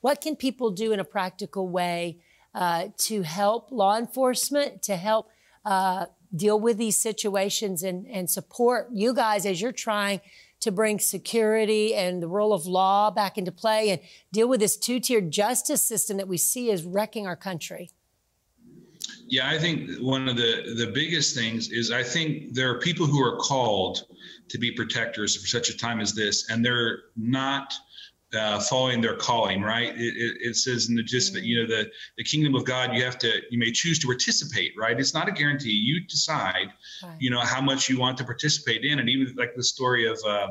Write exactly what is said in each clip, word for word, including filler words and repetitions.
What can people do in a practical way uh, to help law enforcement, to help uh, deal with these situations and, and support you guys as you're trying to bring security and the rule of law back into play and deal with this two-tiered justice system that we see is wrecking our country? Yeah, I think one of the, the biggest things is I think there are people who are called to be protectors for such a time as this, and they're not uh, following their calling, right? It, it, it says in the gist of it, you know, the, the kingdom of God, you have to, you may choose to participate, right? It's not a guarantee. You decide, right, you know, how much you want to participate in. And even like the story of uh,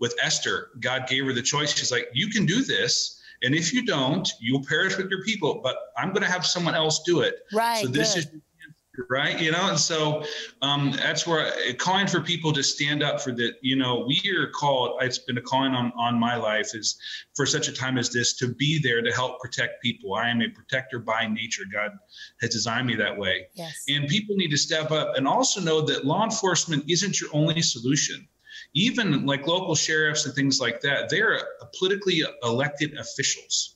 with Esther, God gave her the choice. She's like, you can do this. And if you don't, you'll perish with your people, but I'm going to have someone else do it. Right. So this good. is right. You know, and so um, that's where I, calling for people to stand up for that. You know, we are called, it's been a calling on, on my life is for such a time as this to be there to help protect people. I am a protector by nature. God has designed me that way. Yes. And people need to step up and also know that law enforcement isn't your only solution. Even like local sheriffs and things like that, they're politically elected officials.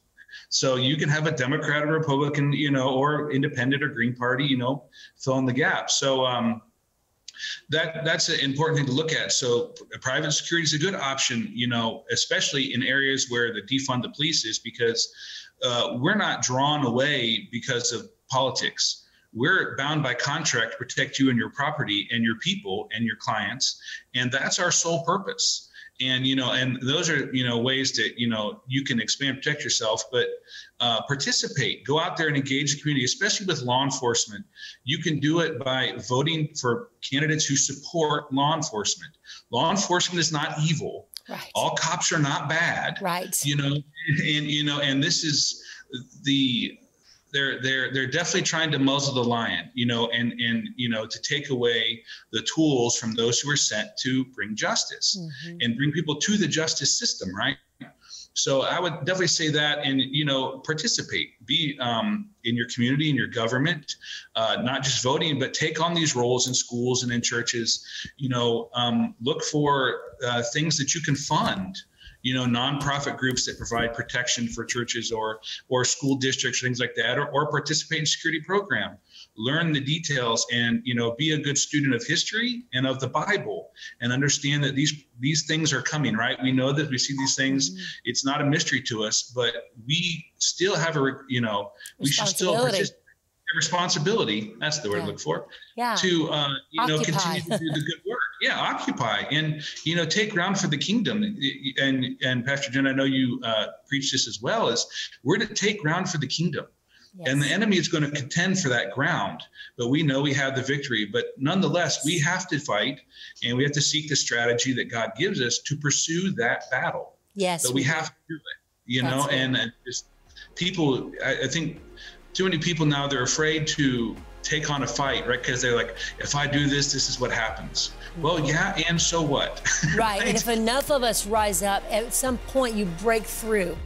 So you can have a Democrat or Republican, you know, or independent or Green Party, you know, fill in the gap. So um, that that's an important thing to look at. So private security is a good option, you know, especially in areas where the defund the police is, because uh, we're not drawn away because of politics. We're bound by contract to protect you and your property and your people and your clients. And that's our sole purpose. And, you know, and those are, you know, ways that, you know, you can expand, protect yourself, but uh, participate, go out there and engage the community, especially with law enforcement. You can do it by voting for candidates who support law enforcement. Law enforcement is not evil. Right. All cops are not bad. Right. You know, and, you know, and this is the, They're they're they're definitely trying to muzzle the lion, you know, and and you know to take away the tools from those who are sent to bring justice mm-hmm. and bring people to the justice system, right? So I would definitely say that, and you know, participate, be um, in your community, in your government, uh, not just voting, but take on these roles in schools and in churches. You know, um, look for uh, things that you can fund. You know, nonprofit groups that provide protection for churches or or school districts, things like that, or, or participate in security program. Learn the details and, you know, be a good student of history and of the Bible and understand that these these things are coming, right? We know that we see these things. Mm-hmm. It's not a mystery to us, but we still have a, you know, we should still participate. Responsibility, that's the word yeah. I look for, yeah. to, uh, you occupy. know, continue to do the good work. Yeah, occupy and, you know, take ground for the kingdom. And, and Pastor Jen, I know you uh, preach this as well, is we're to take ground for the kingdom. Yes. And the enemy is going to contend for that ground, but we know we have the victory. But nonetheless, we have to fight and we have to seek the strategy that God gives us to pursue that battle. Yes. So we, we have to do it, you that's know, right. and, and just people, I, I think, too many people now, they're afraid to take on a fight, right? Because they're like, if I do this, this is what happens. Well, yeah, and so what? Right, right? And if enough of us rise up, at some point you break through.